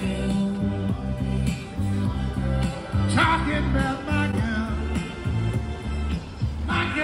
Talking about my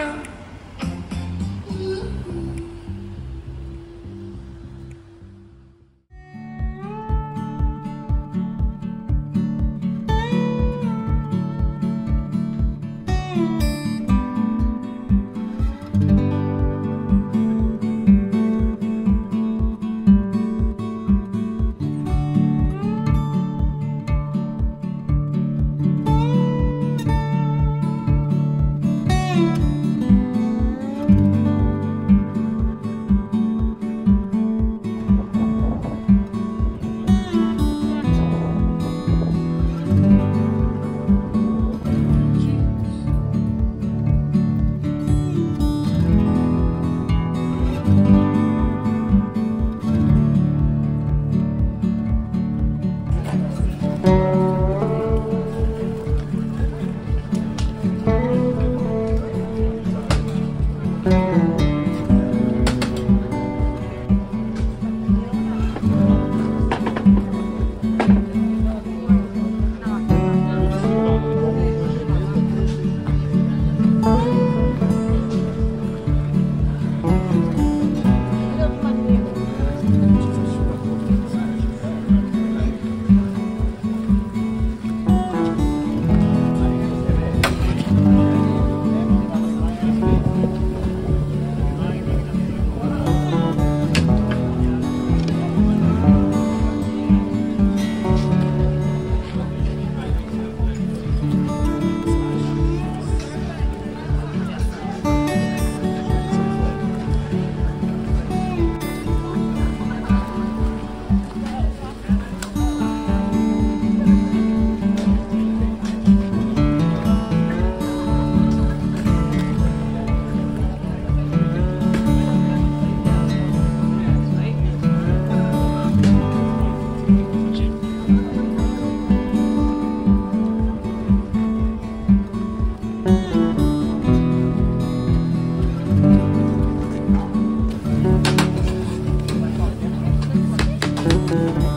girl,